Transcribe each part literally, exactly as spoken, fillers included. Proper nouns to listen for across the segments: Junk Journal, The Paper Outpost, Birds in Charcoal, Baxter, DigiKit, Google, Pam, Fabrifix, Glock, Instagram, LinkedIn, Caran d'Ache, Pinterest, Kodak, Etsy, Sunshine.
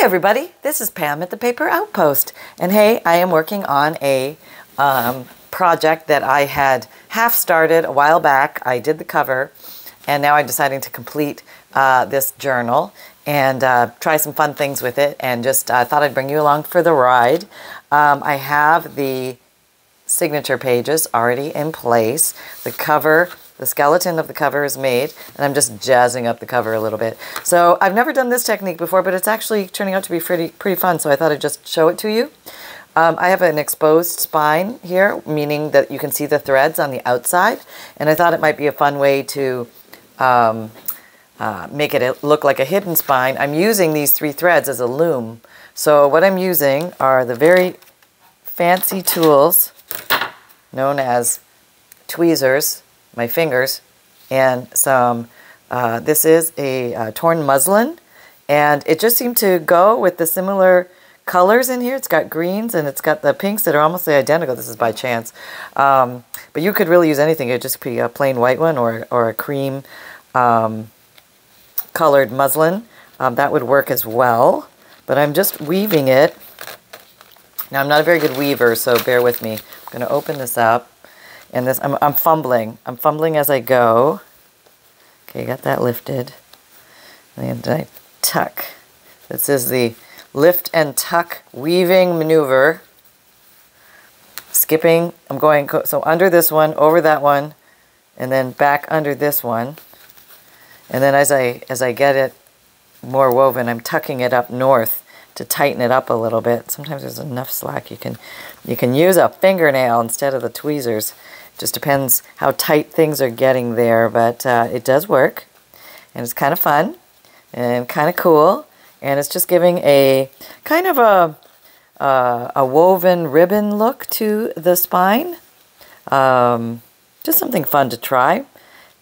Hey everybody, this is Pam at The Paper Outpost, and hey, I am working on a um, project that I had half started a while back. I did the cover, and now I'm deciding to complete uh, this journal and uh, try some fun things with it, and just uh, thought I'd bring you along for the ride. Um, I have the signature pages already in place. The cover, the skeleton of the cover is made, and I'm just jazzing up the cover a little bit. So I've never done this technique before, but it's actually turning out to be pretty, pretty fun, so I thought I'd just show it to you. Um, I have an exposed spine here, meaning that you can see the threads on the outside, and I thought it might be a fun way to um, uh, make it look like a hidden spine. I'm using these three threads as a loom. So what I'm using are the very fancy tools known as tweezers, my fingers, and some, uh, this is a uh, torn muslin, and it just seemed to go with the similar colors in here. It's got greens and it's got the pinks that are almost identical. This is by chance, um, but you could really use anything. It would just be a plain white one or, or a cream um, colored muslin. Um, that would work as well, but I'm just weaving it. Now, I'm not a very good weaver, so bear with me. I'm going to open this up. And this, I'm, I'm fumbling. I'm fumbling as I go. Okay, got that lifted. And I tuck. This is the lift and tuck weaving maneuver. Skipping. I'm going, so under this one, over that one, and then back under this one. And then as I, as I get it more woven, I'm tucking it up north to tighten it up a little bit. Sometimes there's enough slack you can you can use a fingernail instead of the tweezers. Just depends how tight things are getting there, but uh, it does work, and it's kind of fun and kind of cool, and it's just giving a kind of a uh, a woven ribbon look to the spine. Um, just something fun to try,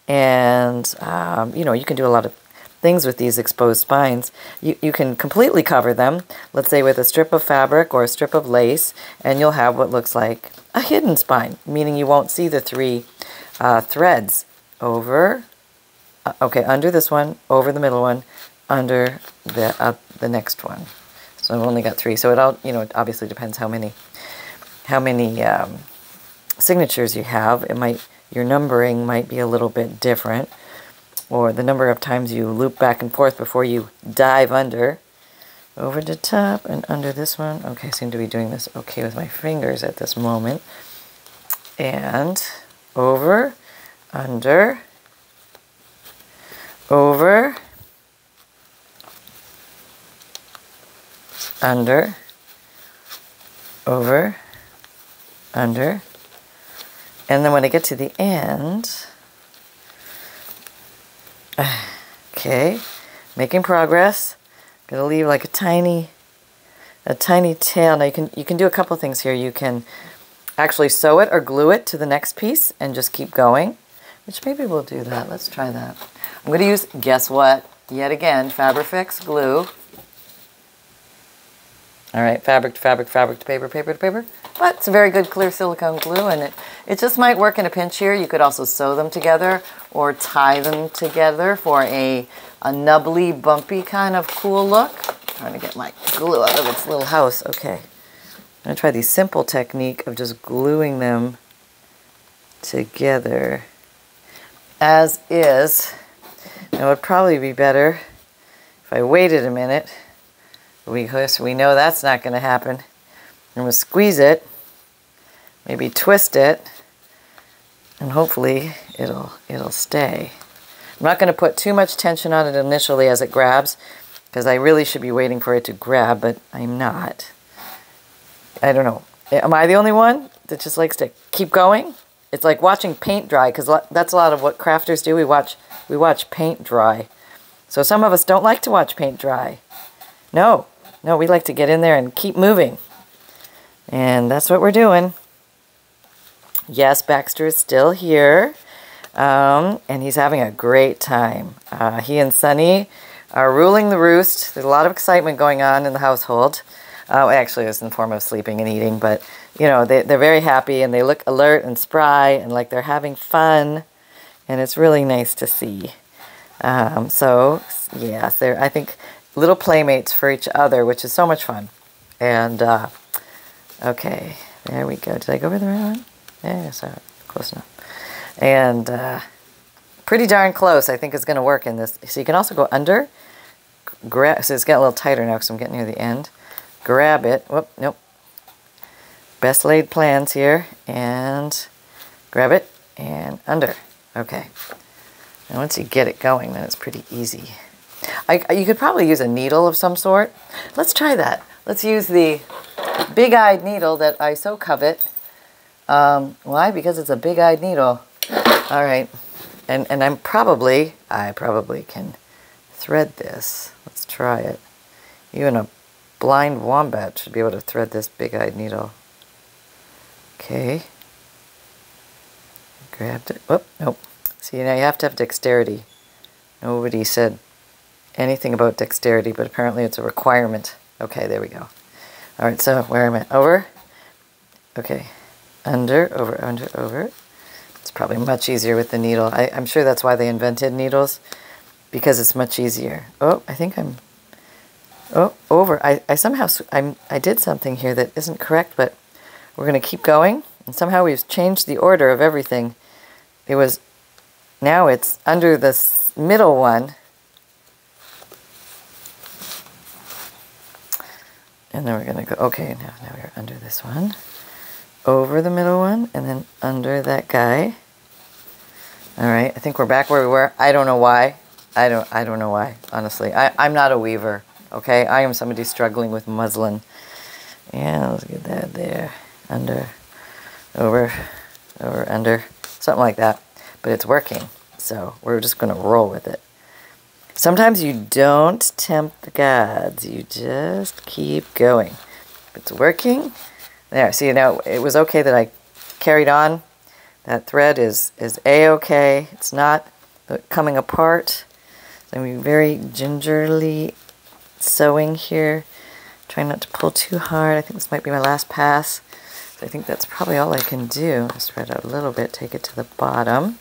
and um, you know, you can do a lot of things with these exposed spines. You, you can completely cover them, let's say with a strip of fabric or a strip of lace, and you'll have what looks like a hidden spine, meaning you won't see the three uh, threads over, uh, okay, under this one, over the middle one, under the uh, the next one. So I've only got three. So it all, you know, it obviously depends how many how many um, signatures you have. It might, your numbering might be a little bit different, or the number of times you loop back and forth before you dive under. Over the top and under this one. Okay, I seem to be doing this okay with my fingers at this moment. And over, under, over, under, over, under. And then when I get to the end, okay, making progress. I'm gonna leave like a tiny, a tiny tail. Now you can you can do a couple things here. You can actually sew it or glue it to the next piece and just keep going, which maybe we'll do that. Let's try that. I'm gonna use, guess what? Yet again, Fabrifix glue. All right, fabric to fabric, fabric to paper, paper to paper. But it's a very good clear silicone glue, and it, it just might work in a pinch here. You could also sew them together or tie them together for a, a nubbly, bumpy kind of cool look. I'm trying to get my glue out of its little house. Okay, I'm gonna try the simple technique of just gluing them together as is. It would probably be better if I waited a minute. We, we know that's not going to happen. I'm going to squeeze it, maybe twist it, and hopefully it'll, it'll stay. I'm not going to put too much tension on it initially as it grabs, because I really should be waiting for it to grab, but I'm not. I don't know. Am I the only one that just likes to keep going? It's like watching paint dry, because that's a lot of what crafters do. We watch, we watch paint dry. So some of us don't like to watch paint dry. No. No, we like to get in there and keep moving. And that's what we're doing. Yes, Baxter is still here. Um, and he's having a great time. Uh, he and Sunny are ruling the roost. There's a lot of excitement going on in the household. Uh, actually, it was in the form of sleeping and eating. But, you know, they, they're very happy. And they look alert and spry. And like they're having fun. And it's really nice to see. Um, so, yes, they're, I think... little playmates for each other, which is so much fun. And, uh, okay, there we go. Did I go over the right one? Yeah, sorry, close enough. And uh, pretty darn close, I think, is going to work in this. So you can also go under. Grab, so it's getting a little tighter now because I'm getting near the end. Grab it. Whoop, nope. Best laid plans here. And grab it and under. Okay. And once you get it going, then it's pretty easy. I, you could probably use a needle of some sort. Let's try that. Let's use the big-eyed needle that I so covet. Um, why? Because it's a big-eyed needle. All right. And, and I'm probably, I probably can thread this. Let's try it. Even a blind wombat should be able to thread this big-eyed needle. Okay. Grabbed it. Whoop, nope. See, now you have to have dexterity. Nobody said anything about dexterity, but apparently it's a requirement. Okay, there we go. All right, so where am I? Over. Okay. Under, over, under, over. It's probably much easier with the needle. I, I'm sure that's why they invented needles, because it's much easier. Oh, I think I'm... Oh, over. I, I somehow... I'm, I did something here that isn't correct, but we're going to keep going. And somehow we've changed the order of everything. It was... Now it's under the middle one. And then we're going to go... Okay, now, now we're under this one. Over the middle one, and then under that guy. All right, I think we're back where we were. I don't know why. I don't I don't know why, honestly. I, I'm not a weaver, okay? I am somebody struggling with muslin. Yeah, let's get that there. Under, over, over, under. Something like that. But it's working, so we're just going to roll with it. Sometimes you don't tempt the gods. You just keep going. If it's working... There, see, now it was okay that I carried on. That thread is, is a-okay. It's not coming apart. So I'm very gingerly sewing here. Trying not to pull too hard. I think this might be my last pass. So I think that's probably all I can do. I'll spread out a little bit, take it to the bottom.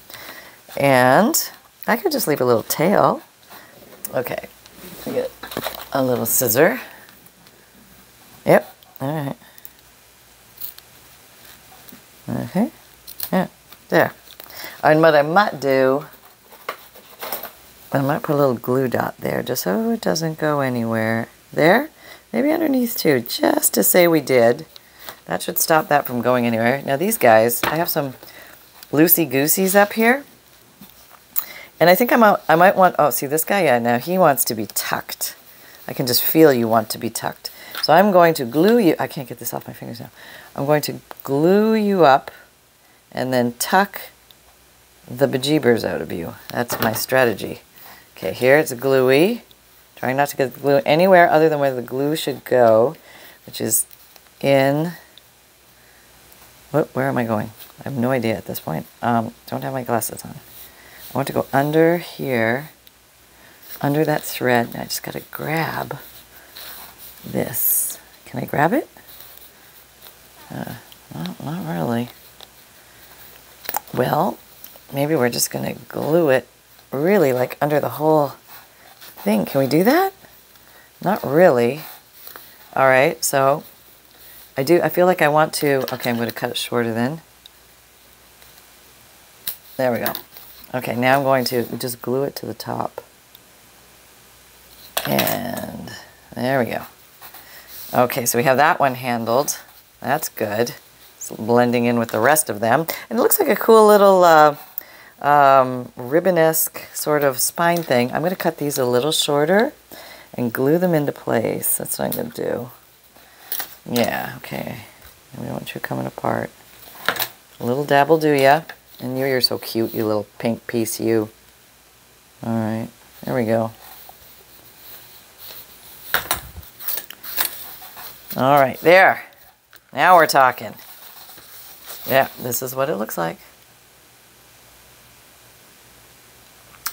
And I could just leave a little tail. Okay, I get a little scissor. Yep, all right. Okay, yeah, there. And what I might do, I might put a little glue dot there, just so it doesn't go anywhere. There, maybe underneath too, just to say we did. That should stop that from going anywhere. Now these guys, I have some loosey-gooseys up here. And I think I'm out, I might want, oh, see this guy, yeah, now he wants to be tucked. I can just feel you want to be tucked. So I'm going to glue you, I can't get this off my fingers now. I'm going to glue you up and then tuck the bejeebers out of you. That's my strategy. Okay, here it's gluey. Trying not to get the glue anywhere other than where the glue should go, which is in, whoop, where am I going? I have no idea at this point. Um, don't have my glasses on. I want to go under here, under that thread, and I just gotta grab this. Can I grab it? Uh, not, not really. Well, maybe we're just going to glue it really like under the whole thing. Can we do that? Not really. All right, so I do. I feel like I want to. Okay, I'm going to cut it shorter then. There we go. Okay, now I'm going to just glue it to the top. And there we go. Okay, so we have that one handled. That's good. It's blending in with the rest of them. And it looks like a cool little uh, um, ribbon-esque sort of spine thing. I'm going to cut these a little shorter and glue them into place. That's what I'm going to do. Yeah, okay. We don't want you coming apart. A little dabble, do ya? And you, you're so cute, you little pink piece, you. All right, there we go. All right, there. Now we're talking. Yeah, this is what it looks like.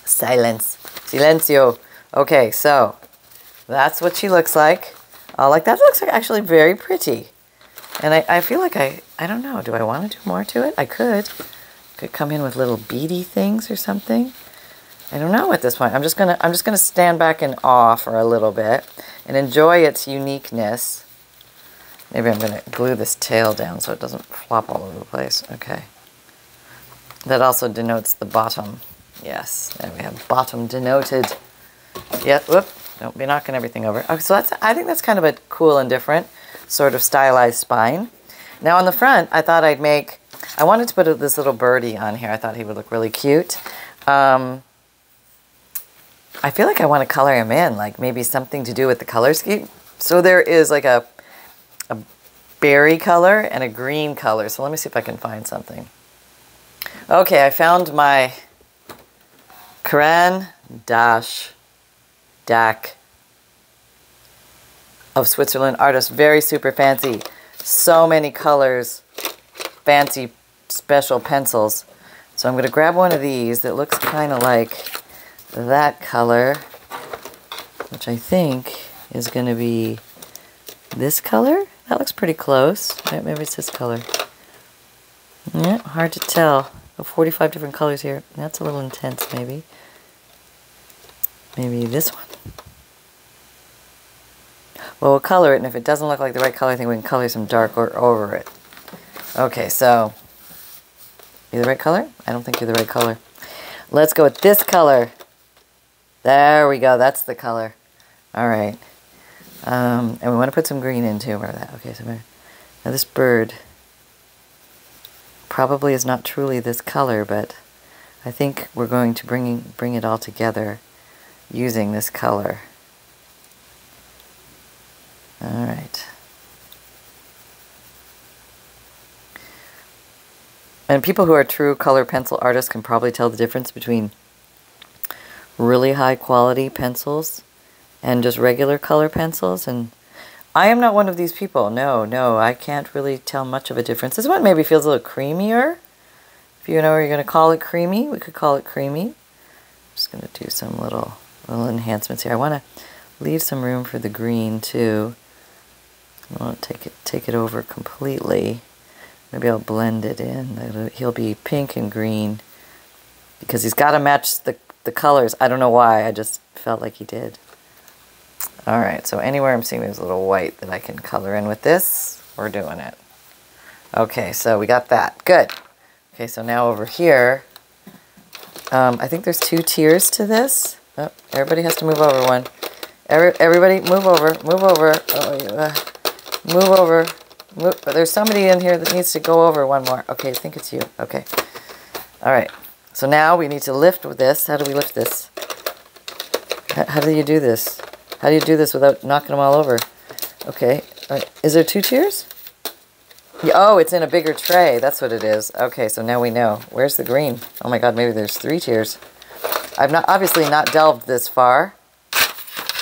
Silence. Silencio. Okay, so that's what she looks like. Uh, like that looks like actually very pretty. And I, I feel like I, I don't know, do I want to do more to it? I could. Could come in with little beady things or something. I don't know at this point. I'm just gonna I'm just gonna stand back in awe for a little bit and enjoy its uniqueness. Maybe I'm gonna glue this tail down so it doesn't flop all over the place. Okay. That also denotes the bottom. Yes, there we have bottom denoted. Yeah, whoop, don't be knocking everything over. Okay, so that's I think that's kind of a cool and different sort of stylized spine. Now on the front, I thought I'd make, I wanted to put this little birdie on here. I thought he would look really cute. Um, I feel like I want to color him in, like maybe something to do with the color scheme. So there is like a, a berry color and a green color. So let me see if I can find something. Okay, I found my Caran d'Ache of Switzerland artist. Very super fancy. So many colors, fancy special pencils. So I'm going to grab one of these that looks kind of like that color, which I think is going to be this color. That looks pretty close. Right, maybe it's this color. Yeah, hard to tell. forty-five different colors here. That's a little intense, maybe. Maybe this one. Well, we'll color it, and if it doesn't look like the right color, I think we can color some dark or over it. Okay, so, you the right color? I don't think you're the right color. Let's go with this color. There we go. That's the color. All right. Um, and we want to put some green in, too. Remember that. Okay, so now this bird probably is not truly this color, but I think we're going to bring, bring it all together using this color. All right. And people who are true color pencil artists can probably tell the difference between really high quality pencils and just regular color pencils. And I am not one of these people. No, no, I can't really tell much of a difference. This one maybe feels a little creamier. If you know where you're going to call it creamy, we could call it creamy. I'm just going to do some little, little enhancements here. I want to leave some room for the green too. I don't want to take it, take it over completely. Maybe I'll blend it in. He'll be pink and green because he's got to match the, the colors. I don't know why. I just felt like he did. All right. So anywhere I'm seeing there's a little white that I can color in with this, we're doing it. Okay. So we got that. Good. Okay. So now over here, um, I think there's two tiers to this. Oh, everybody has to move over one. Every, everybody move over, move over, oh, uh, move over. But there's somebody in here that needs to go over one more. Okay, I think it's you. Okay. All right. So now we need to lift with this. How do we lift this? H how do you do this? How do you do this without knocking them all over? Okay. All right. Is there two tiers? Yeah, oh, it's in a bigger tray. That's what it is. Okay, so now we know. Where's the green? Oh, my God. Maybe there's three tiers. I've not obviously not delved this far.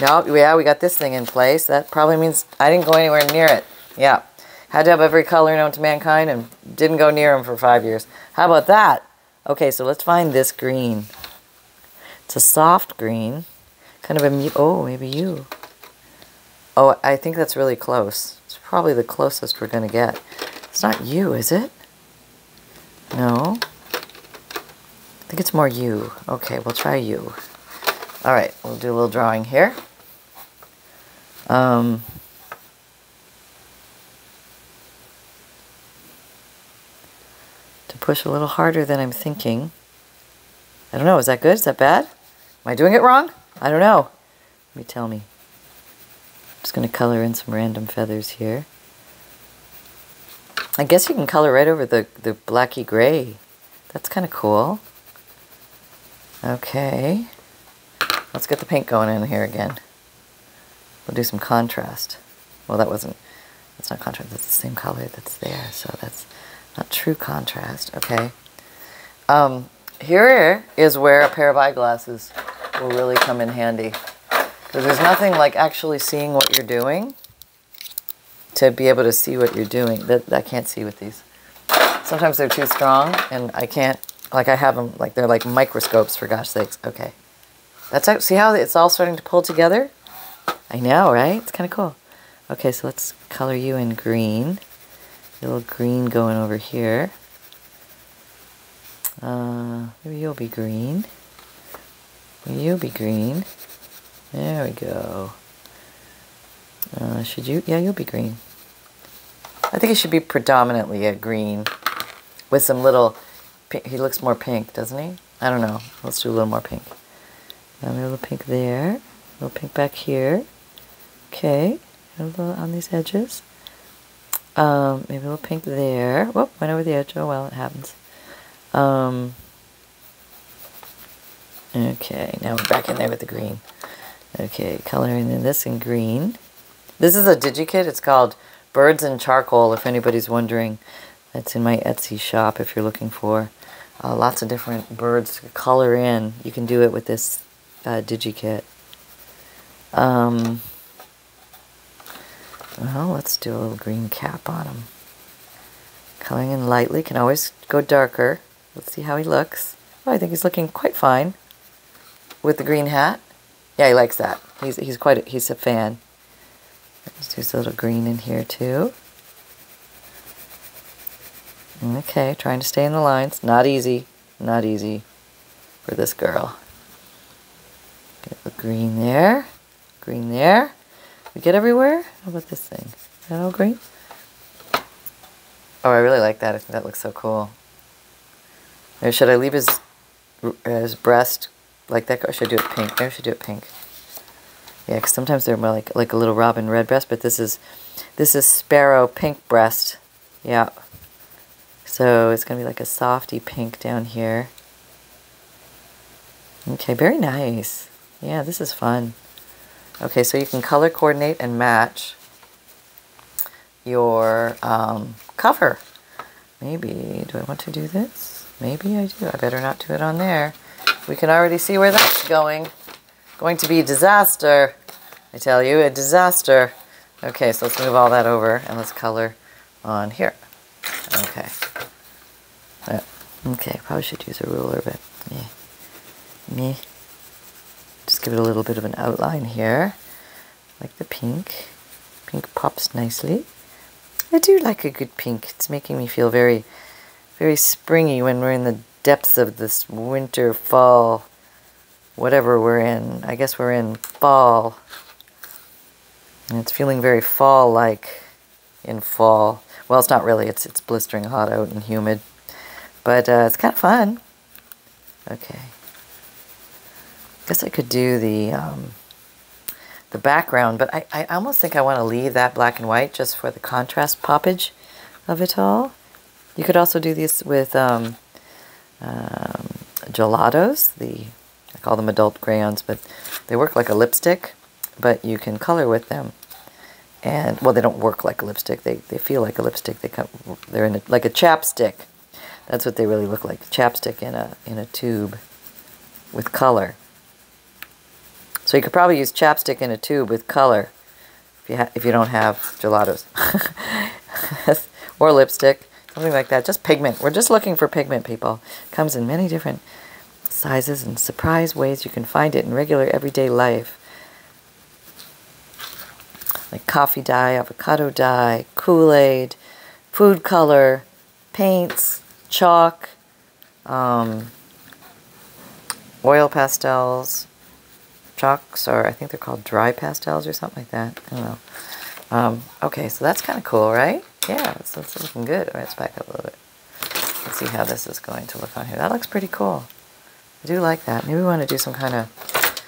No, yeah, we got this thing in place. That probably means I didn't go anywhere near it. Yeah. Had to have every color known to mankind and didn't go near him for five years. How about that? Okay, so let's find this green. It's a soft green. Kind of a... Oh, maybe you. Oh, I think that's really close. It's probably the closest we're going to get. It's not you, is it? No. I think it's more you. Okay, we'll try you. All right, we'll do a little drawing here. Um... Push a little harder than I'm thinking. I don't know. Is that good? Is that bad? Am I doing it wrong? I don't know. Let me tell me. I'm just going to color in some random feathers here. I guess you can color right over the, the blacky gray. That's kind of cool. Okay. Let's get the paint going in here again. We'll do some contrast. Well, that wasn't... That's not contrast. That's the same color that's there. So that's... Not true contrast, okay. Um, here is where a pair of eyeglasses will really come in handy. Because there's nothing like actually seeing what you're doing to be able to see what you're doing. That I can't see with these. Sometimes they're too strong and I can't, like I have them, like they're like microscopes for gosh sakes. Okay. That's how, see how it's all starting to pull together? I know, right? It's kind of cool. Okay, so let's color you in green. A little green going over here. Uh, maybe you'll be green. Will you be green? There we go. Uh, should you? Yeah, you'll be green. I think it should be predominantly a green with some little... He looks more pink, doesn't he? I don't know. Let's do a little more pink. Maybe a little pink there. A little pink back here. Okay. A little on these edges. Um, maybe a little pink there. Whoop, went over the edge. Oh, well, it happens. Um, okay, now we're back in there with the green. Okay, coloring in this in green. This is a DigiKit. It's called Birds in Charcoal, if anybody's wondering. That's in my Etsy shop if you're looking for uh, lots of different birds to color in. You can do it with this uh, DigiKit. Um, well, let's do a little green cap on him. Coloring in lightly. Can always go darker. Let's see how he looks. Oh, I think he's looking quite fine with the green hat. Yeah, he likes that. He's, he's quite a, he's a fan. Let's do a little green in here too. Okay, trying to stay in the lines. Not easy. Not easy for this girl. Get the green there. Green there. We get everywhere? How about this thing? Is that all green? Oh, I really like that. I think that looks so cool. Or should I leave his his breast like that? Or should I do it pink? Maybe I should do it pink. Yeah, because sometimes they're more like like a little robin red breast, but this is this is sparrow pink breast. Yeah. So it's gonna be like a softy pink down here. Okay, very nice. Yeah, this is fun. Okay, so you can color coordinate and match your um, cover. Maybe, do I want to do this? Maybe I do. I better not do it on there. We can already see where that's going. Going to be a disaster. I tell you, a disaster. Okay, so let's move all that over and let's color on here. Okay. Uh, okay, probably should use a ruler, but me, me. Just give it a little bit of an outline here. Like the pink. Pink pops nicely. I do like a good pink. It's making me feel very, very springy when we're in the depths of this winter, fall, whatever we're in. I guess we're in fall. And it's feeling very fall-like in fall. Well, it's not really. It's, it's blistering hot out and humid. But uh, it's kind of fun. Okay. I guess I could do the um, the background, but I, I almost think I want to leave that black and white just for the contrast poppage of it all. You could also do these with um, um, gelatos. The I call them adult crayons, but they work like a lipstick, but you can color with them. And, well, they don't work like a lipstick. They, they feel like a lipstick. They come, they're in a, like a chapstick. That's what they really look like, chapstick in a, in a tube with color. So you could probably use chapstick in a tube with color if you, ha if you don't have gelatos. Or lipstick, something like that. Just pigment. We're just looking for pigment, people. It comes in many different sizes and surprise ways. You can find it in regular everyday life. Like coffee dye, avocado dye, Kool-Aid, food color, paints, chalk, um, oil pastels, chalks, or I think they're called dry pastels or something like that. I don't know. Um, okay, so that's kind of cool, right? Yeah, it's, it's looking good. All right, let's back up a little bit. Let's see how this is going to look on here. That looks pretty cool. I do like that. Maybe we want to do some kind of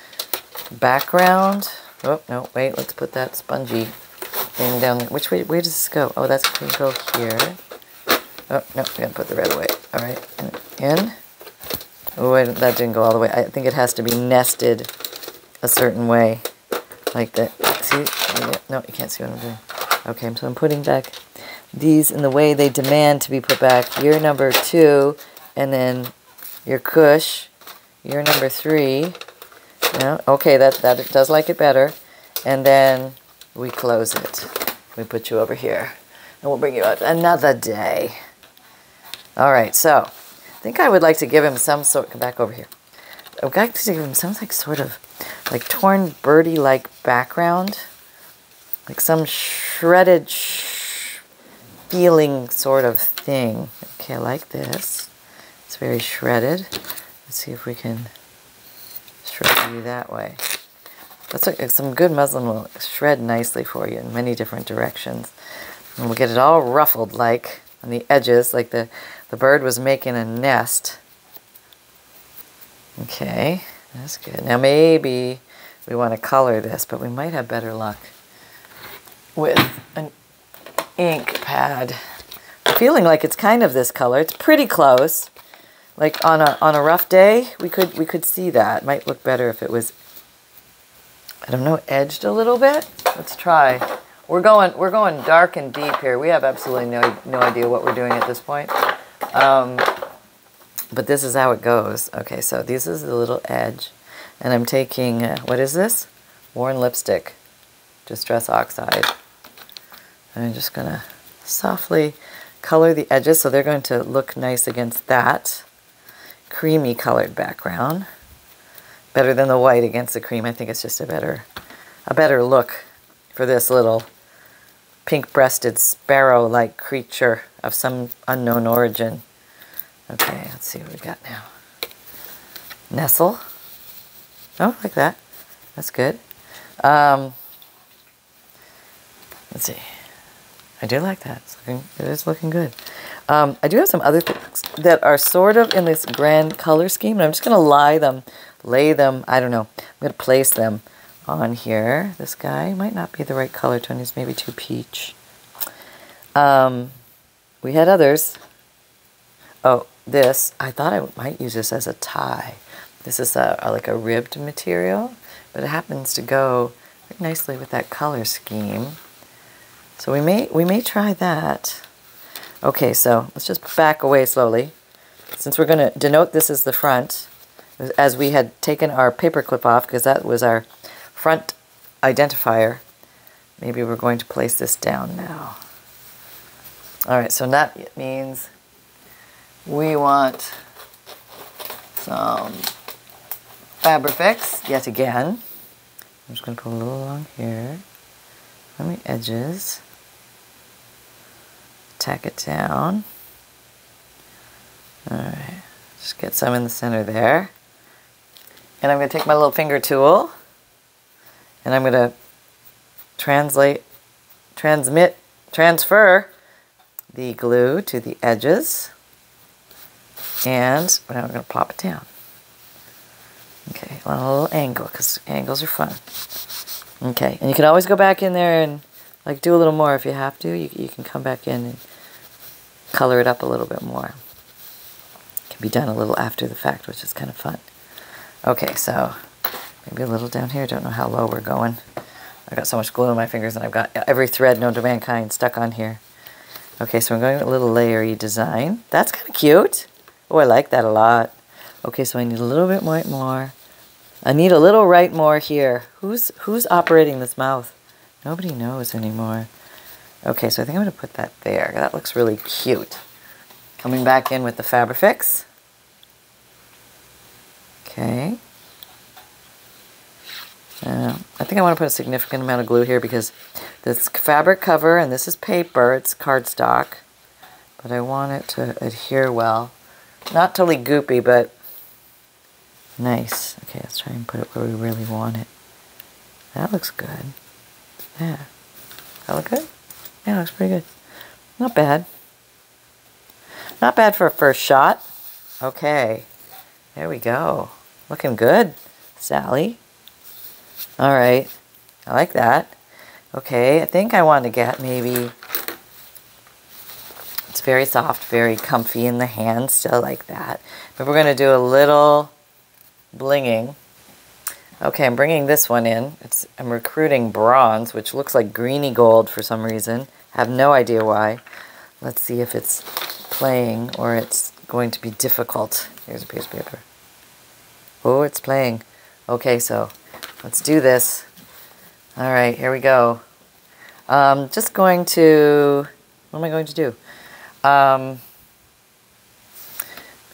background. Oh, no, wait, let's put that spongy thing down there. Which way, where does this go? Oh, that's going to go here. Oh, no, I'm going to put the red away. All right, and in. Oh, wait, that didn't go all the way. I think it has to be nested a certain way, like that. See? No, you can't see what I'm doing. Okay, so I'm putting back these in the way they demand to be put back. Year number two, and then your cush, year number three. Yeah, okay, that, that it does like it better. And then we close it. We put you over here. And we'll bring you out another day. All right, so I think I would like to give him some sort... Come back over here. I would like to give him some like, sort of like torn birdie-like background. Like some shredded sh feeling sort of thing. Okay, I like this. It's very shredded. Let's see if we can... shredding you that way. That's a, some good muslin will shred nicely for you in many different directions. And we'll get it all ruffled like on the edges, like the, the bird was making a nest. Okay, that's good. Now maybe we want to color this, but we might have better luck with an ink pad. I'm feeling like it's kind of this color. It's pretty close. Like on a on a rough day, we could we could see that. It might look better if it was, I don't know, edged a little bit. Let's try. We're going we're going dark and deep here. We have absolutely no no idea what we're doing at this point. Um, but this is how it goes. Okay, so this is the little edge, and I'm taking uh, what is this? Worn lipstick, Distress Oxide. And I'm just gonna softly color the edges so they're going to look nice against that creamy colored background. Better than the white against the cream. I think it's just a better a better look for this little pink-breasted sparrow-like creature of some unknown origin. Okay, let's see what we got now. Nestle. Oh, like that. That's good. Um, let's see. I do like that. It's looking, it is looking good. Um, I do have some other things that are sort of in this grand color scheme, and I'm just going to lie them, lay them, I don't know. I'm going to place them on here. This guy might not be the right color tone. He's maybe too peach. Um, we had others. Oh, this. I thought I might use this as a tie. This is a, a, like a ribbed material, but it happens to go nicely with that color scheme. So we may we may try that. Okay, so let's just back away slowly. Since we're going to denote this as the front, as we had taken our paper clip off because that was our front identifier, maybe we're going to place this down now. All right, so that means we want some Fabrifix yet again. I'm just going to put a little along here on the edges. Tack it down. All right, just get some in the center there. And I'm going to take my little finger tool, and I'm going to translate, transmit, transfer the glue to the edges. And now we're going to plop it down. Okay, a little angle, because angles are fun. Okay, and you can always go back in there and like do a little more if you have to. You, you can come back in and color it up a little bit more. It can be done a little after the fact, which is kind of fun. Okay, so maybe a little down here. Don't know how low we're going. I've got so much glue on my fingers, and I've got every thread known to mankind stuck on here. Okay, so I'm going with a little layery design. That's kind of cute. Oh, I like that a lot. Okay, so I need a little bit more. I need a little right more here. Who's who's operating this mouth? Nobody knows anymore. Okay, so I think I'm gonna put that there. That looks really cute. Coming back in with the Fabrifix. Okay. Uh, I think I want to put a significant amount of glue here because this fabric cover, and this is paper, it's cardstock, but I want it to adhere well. Not totally goopy, but nice. Okay, let's try and put it where we really want it. That looks good. Yeah. That look good? Yeah, it looks pretty good. Not bad. Not bad for a first shot. Okay. There we go. Looking good, Sally. All right. I like that. Okay, I think I want to get maybe... It's very soft, very comfy in the hand, still like that. But we're going to do a little blinging. Okay, I'm bringing this one in. It's, I'm recruiting bronze, which looks like greeny gold for some reason. I have no idea why. Let's see if it's playing or it's going to be difficult. Here's a piece of paper. Oh, it's playing. Okay, so let's do this. All right, here we go. Um, just going to, what am I going to do? Um,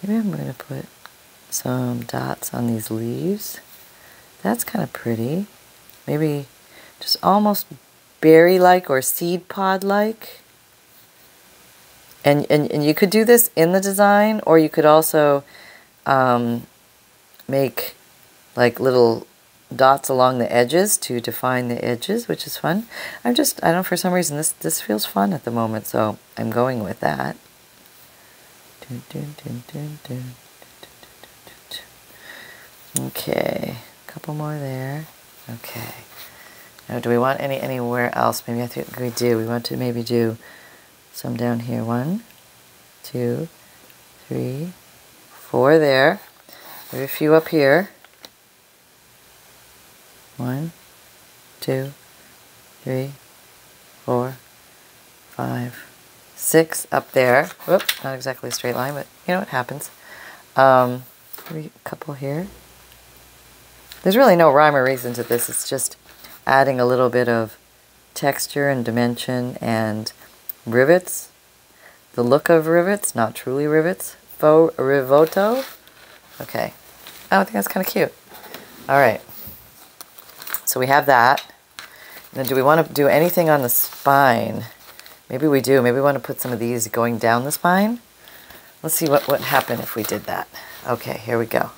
maybe I'm going to put some dots on these leaves. That's kind of pretty. Maybe just almost berry-like or seed pod-like. And, and, and you could do this in the design, or you could also um, make like little dots along the edges to define the edges, which is fun. I'm just, I don't know, for some reason this, this feels fun at the moment, so I'm going with that. Okay, a couple more there. Okay. Now, do we want any anywhere else? Maybe I think we do. We want to maybe do some down here. One, two, three, four there. Maybe a few up here. One, two, three, four, five, six up there. Whoops, not exactly a straight line, but you know what happens. Um, maybe a couple here. There's really no rhyme or reason to this. It's just adding a little bit of texture and dimension and rivets. The look of rivets, not truly rivets. Faux rivoto. Okay. Oh, I think that's kind of cute. All right. So we have that. And then do we want to do anything on the spine? Maybe we do. Maybe we want to put some of these going down the spine. Let's see what would happen if we did that. Okay, here we go.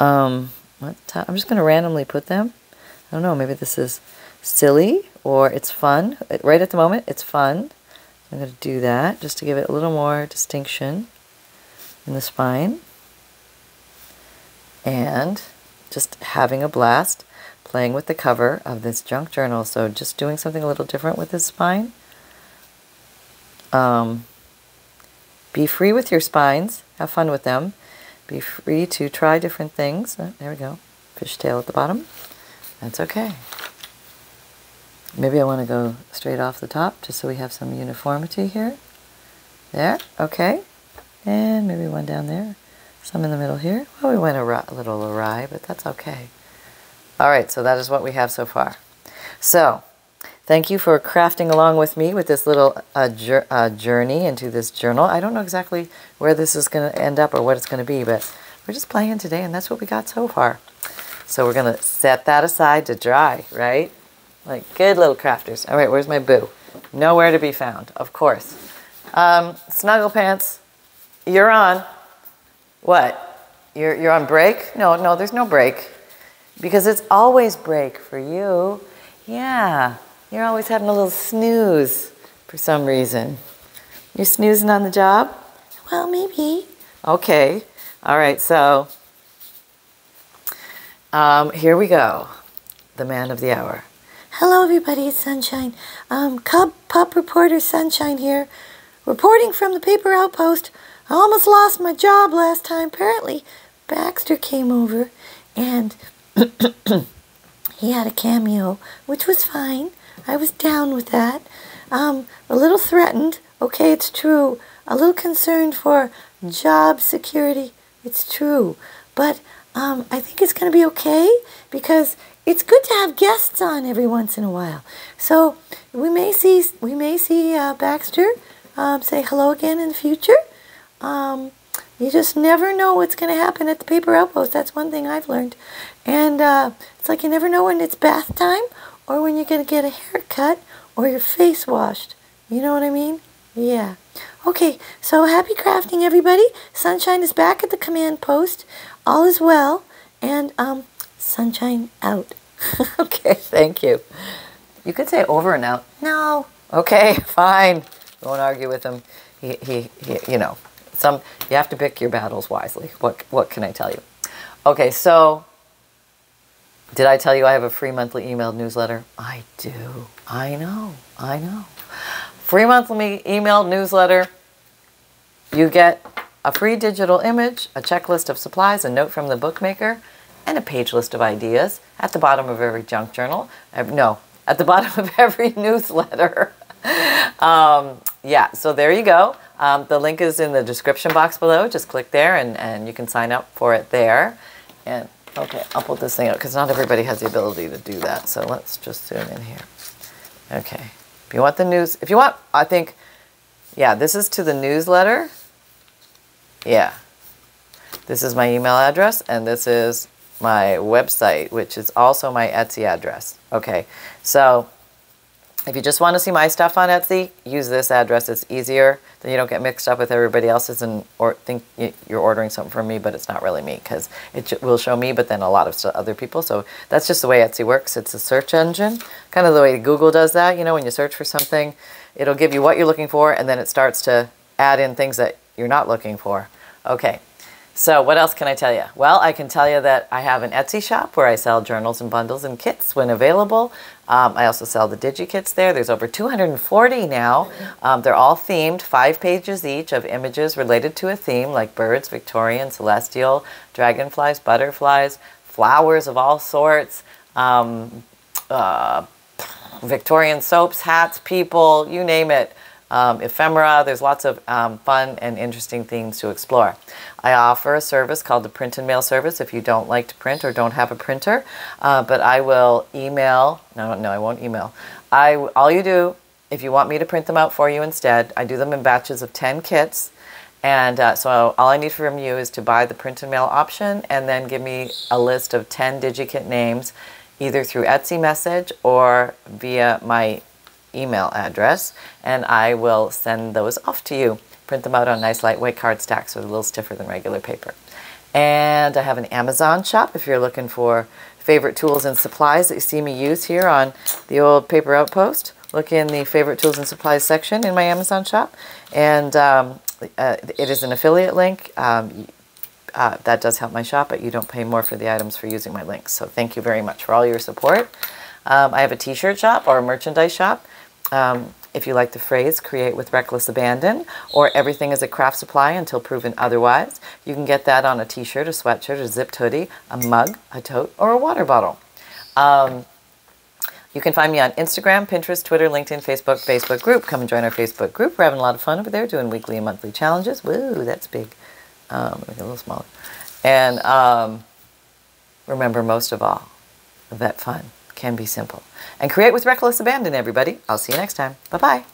Um, what time? I'm just going to randomly put them. I don't know, maybe this is silly or it's fun. Right at the moment, it's fun. I'm going to do that just to give it a little more distinction in the spine. And just having a blast playing with the cover of this junk journal. So just doing something a little different with this spine. Um, be free with your spines. Have fun with them. Be free to try different things. Oh, there we go. Fishtail at the bottom. That's okay. Maybe I want to go straight off the top just so we have some uniformity here. There, okay. And maybe one down there. Some in the middle here. Well, we went awry, a little awry, but that's okay. All right, so that is what we have so far. So, thank you for crafting along with me with this little uh, jur uh, journey into this journal. I don't know exactly where this is going to end up or what it's going to be, but we're just playing today, and that's what we got so far. So we're going to set that aside to dry, right? Like good little crafters. All right, where's my boo? Nowhere to be found, of course. Um, Snuggle Pants, you're on. What? You're, you're on break? No, no, there's no break. Because it's always break for you. Yeah, you're always having a little snooze for some reason. You're snoozing on the job? Well, maybe. Okay, all right, so... Um, here we go, the man of the hour. Hello everybody, it's Sunshine. Um, Cub Pup Reporter Sunshine here, reporting from the Paper Outpost. I almost lost my job last time. Apparently, Baxter came over and he had a cameo, which was fine. I was down with that. Um, a little threatened, okay, it's true. A little concerned for job security, it's true. But... Um, I think it's going to be okay because it's good to have guests on every once in a while. So we may see we may see uh, Baxter um, say hello again in the future. Um, you just never know what's going to happen at the Paper Outpost. That's one thing I've learned. And uh, it's like you never know when it's bath time or when you're going to get a haircut or your face washed. You know what I mean? Yeah. Okay, so happy crafting, everybody. Sunshine is back at the command post. All is well, and um, Sunshine out. Okay, thank you. You could say over and out. No. Okay, fine. Don't argue with him. He, he, he, you know, some. You have to pick your battles wisely. What, what can I tell you? Okay, so did I tell you I have a free monthly email newsletter? I do. I know. I know. Free monthly email newsletter. You get a free digital image, a checklist of supplies, a note from the bookmaker, and a page list of ideas at the bottom of every junk journal. No, at the bottom of every newsletter. um, yeah, so there you go. Um, the link is in the description box below. Just click there and, and you can sign up for it there. And okay, I'll pull this thing out because not everybody has the ability to do that. So let's just zoom in here. Okay, if you want the news, if you want, I think, yeah, this is to the newsletter. Yeah, this is my email address, and this is my website, which is also my Etsy address. Okay, so If you just want to see my stuff on Etsy, use this address. It's easier. Then you don't get mixed up with everybody else's and or think you're ordering something from me, but it's not really me because it will show me, but then a lot of other people. So that's just the way Etsy works. It's a search engine, kind of the way Google does that. You know, when you search for something, it'll give you what you're looking for, and then it starts to add in things that you're not looking for. Okay. So what else can I tell you? Well, I can tell you that I have an Etsy shop where I sell journals and bundles and kits when available. Um, I also sell the DigiKits there. There's over two hundred forty now. Um, they're all themed, five pages each of images related to a theme like birds, Victorian, celestial, dragonflies, butterflies, flowers of all sorts, um, uh, Victorian soaps, hats, people, you name it. Um, ephemera, there's lots of um, fun and interesting themes to explore. I offer a service called the print and mail service if you don't like to print or don't have a printer, uh, but I will email, no, no, I won't email. I, all you do, if you want me to print them out for you instead, I do them in batches of ten kits, and uh, so all I need from you is to buy the print and mail option and then give me a list of ten DigiKit names, either through Etsy message or via my email address, and I will send those off to you. Print them out on nice lightweight card stacks, so they're a little stiffer than regular paper. And I have an Amazon shop if you're looking for favorite tools and supplies that you see me use here on the old Paper Outpost. Look in the favorite tools and supplies section in my Amazon shop, and um, uh, it is an affiliate link. Um, uh, that does help my shop, but you don't pay more for the items for using my links. So thank you very much for all your support. Um, I have a t-shirt shop or a merchandise shop. Um, if you like the phrase, create with reckless abandon, or everything is a craft supply until proven otherwise. You can get that on a t-shirt, a sweatshirt, a zipped hoodie, a mug, a tote, or a water bottle. Um, you can find me on Instagram, Pinterest, Twitter, LinkedIn, Facebook, Facebook group. Come and join our Facebook group. We're having a lot of fun over there, doing weekly and monthly challenges. Woo, that's big. Um, make it a little smaller. And um, remember, most of all, that fun can be simple. And create with reckless abandon, everybody. I'll see you next time. Bye-bye.